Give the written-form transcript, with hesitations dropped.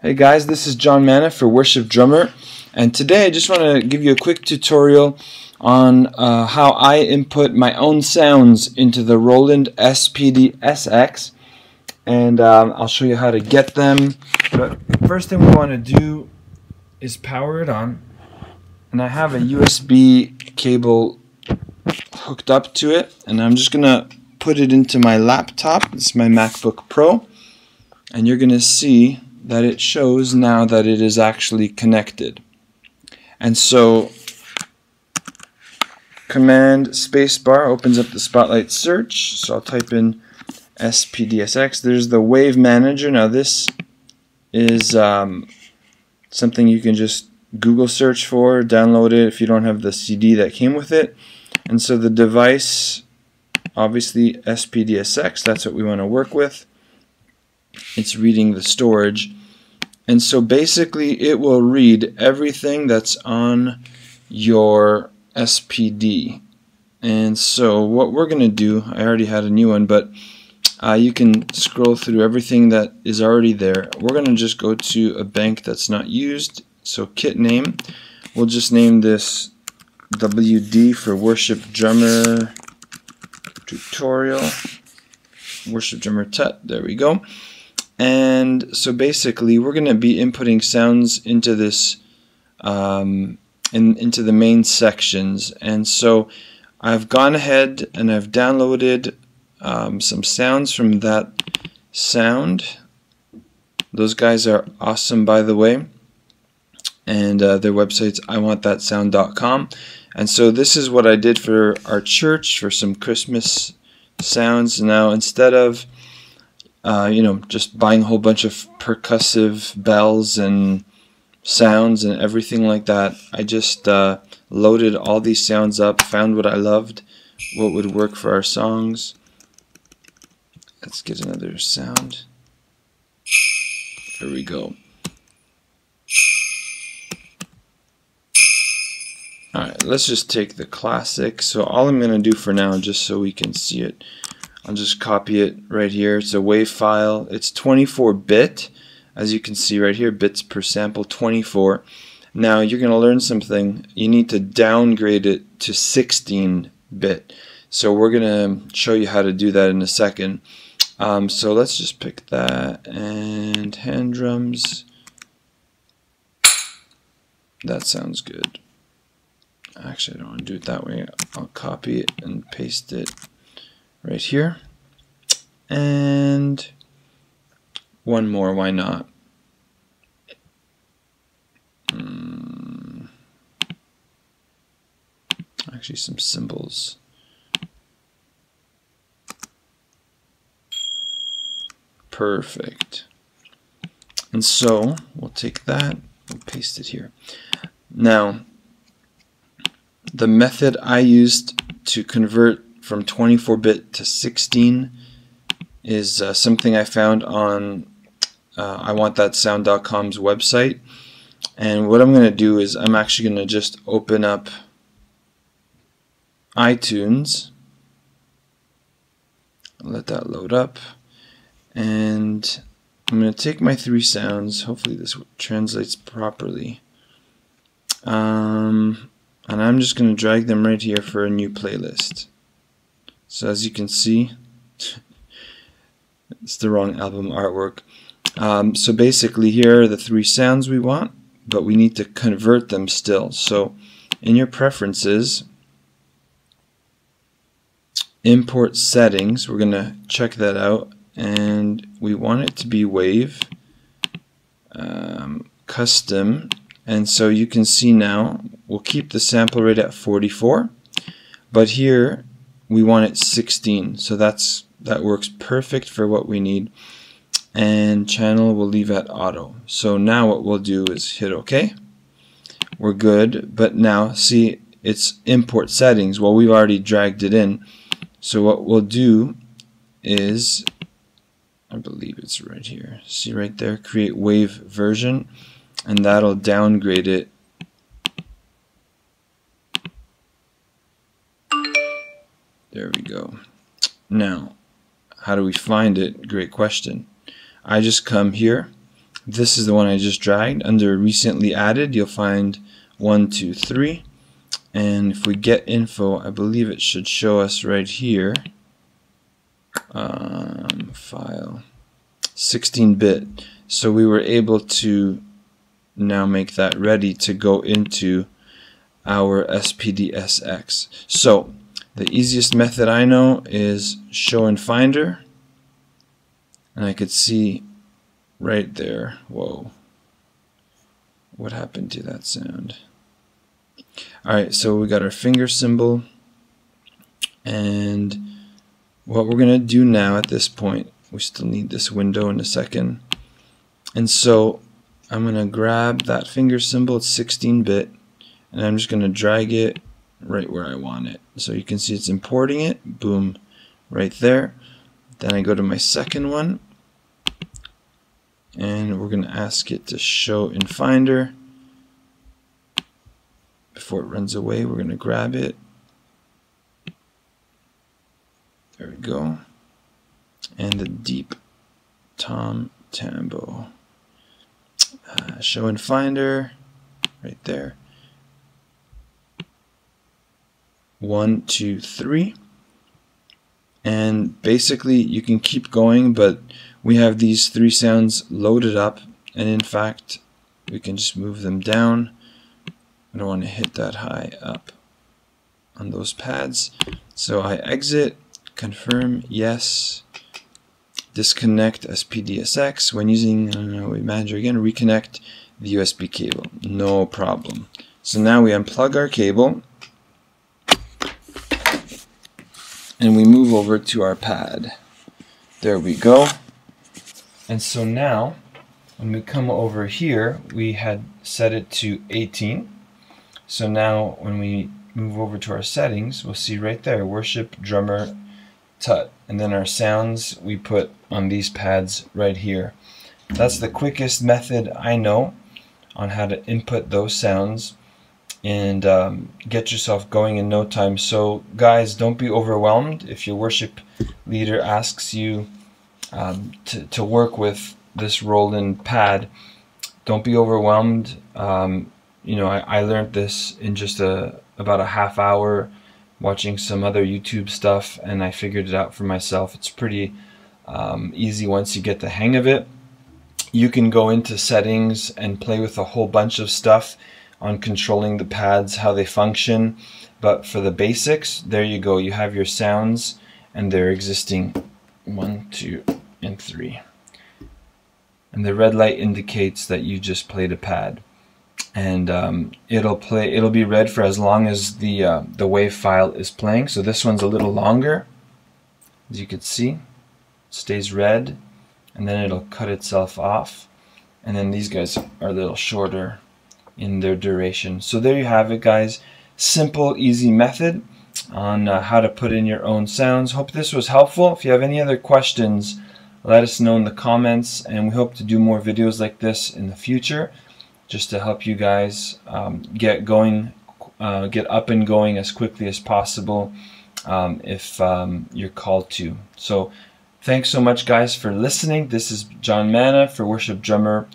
Hey guys, this is Jon Manna for Worship Drummer, and today I just want to give you a quick tutorial on how I input my own sounds into the Roland SPD-SX, and I'll show you how to get them. But first thing we want to do is power it on, and I have a USB cable hooked up to it, and I'm just going to put it into my laptop. This is my MacBook Pro, and you're going to see that it shows now that it is actually connected. And so command spacebar opens up the Spotlight search. So I'll type in SPD-SX. There's the Wave Manager. Now this is something you can just Google search for, download it if you don't have the CD that came with it. And so the device, obviously SPD-SX, that's what we want to work with. It's reading the storage, and so basically it will read everything that's on your SPD. And so what we're gonna do, I already had a new one, but you can scroll through everything that is already there. We're gonna just go to a bank that's not used, so kit name, we'll just name this WD for Worship Drummer Tutorial, Worship Drummer Tut, there we go. And so basically we're going to be inputting sounds into this into the main sections. And so I've gone ahead and I've downloaded some sounds from that sound. Those guys are awesome, by the way, and their website's Iwantthatsound.com. and so this is what I did for our church for some Christmas sounds. Now instead of you know, just buying a whole bunch of percussive bells and sounds and everything like that, I just loaded all these sounds up, found what I loved, what would work for our songs. Let's get another sound. There we go. Alright, let's just take the classic. So all I'm going to do for now, just so we can see it, I'll just copy it right here. It's a WAV file. It's 24-bit, as you can see right here, bits per sample, 24. Now you're going to learn something. You need to downgrade it to 16-bit. So we're going to show you how to do that in a second. So let's just pick that and hand drums. That sounds good. Actually, I don't want to do it that way. I'll copy it and paste it right here, and one more, why not? Actually, some symbols. Perfect. And so we'll take that and paste it here. Now, the method I used to convert from 24-bit to 16 is something I found on Iwantthatsound.com's website. And what I'm going to do is I'm actually going to just open up iTunes, let that load up, and I'm going to take my three sounds. Hopefully this translates properly. And I'm just going to drag them right here for a new playlist. So as you can see, it's the wrong album artwork. So basically here are the three sounds we want, but we need to convert them still. So in your preferences, import settings, we're going to check that out, and we want it to be WAV, custom. And so you can see now, we'll keep the sample rate at 44, but here we want it 16, so that works perfect for what we need. And channel we'll leave at auto. So now what we'll do is hit OK. We're good, but now see, it's import settings. Well, we've already dragged it in. So what we'll do is, I believe it's right here. See right there, create WAV version, and that'll downgrade it . There we go. Now, how do we find it? Great question. I just come here, This is the one I just dragged. Under recently added, you'll find 1, 2, 3. And if we get info, I believe it should show us right here. File 16-bit. So we were able to now make that ready to go into our SPD-SX. So the easiest method I know is show in Finder, and I could see right there. Whoa, what happened to that sound? Alright, so we got our finger symbol, and what we're gonna do now at this point, we still need this window in a second, and so I'm gonna grab that finger symbol. It's 16-bit, and I'm just gonna drag it right where I want it. So you can see it's importing it, boom, right there. Then I go to my second one, and we're gonna ask it to show in Finder. Before it runs away, we're gonna grab it. There we go. And the deep Tom Tambo. Show in Finder, right there. 1, 2, 3. And basically you can keep going, but we have these 3 sounds loaded up, and in fact we can just move them down. I don't want to hit that high up on those pads. So I exit, confirm, yes, disconnect SPD-SX. When using Wave Manager again, reconnect the USB cable. No problem. So now we unplug our cable, and we move over to our pad. There we go. And so now when we come over here, we had set it to 18. So now when we move over to our settings, we'll see right there, Worship Drummer Tut. And then our sounds we put on these pads right here. That's the quickest method I know on how to input those sounds and get yourself going in no time. So guys, don't be overwhelmed if your worship leader asks you to work with this Roland pad. Don't be overwhelmed. You know, I learned this in just about a half hour watching some other YouTube stuff, and I figured it out for myself. It's pretty easy once you get the hang of it. You can go into settings and play with a whole bunch of stuff on controlling the pads, how they function, but for the basics, there you go. You have your sounds and their existing 1, 2, and 3, and the red light indicates that you just played a pad, and it'll be red for as long as the wave file is playing. So this one's a little longer, as you can see, it stays red, and then it'll cut itself off, and then these guys are a little shorter in their duration. So there you have it, guys. Simple, easy method on how to put in your own sounds. Hope this was helpful. If you have any other questions, let us know in the comments, and we hope to do more videos like this in the future just to help you guys get going, get up and going as quickly as possible if you're called to. So thanks so much, guys, for listening. This is Jon Manna for Worship Drummer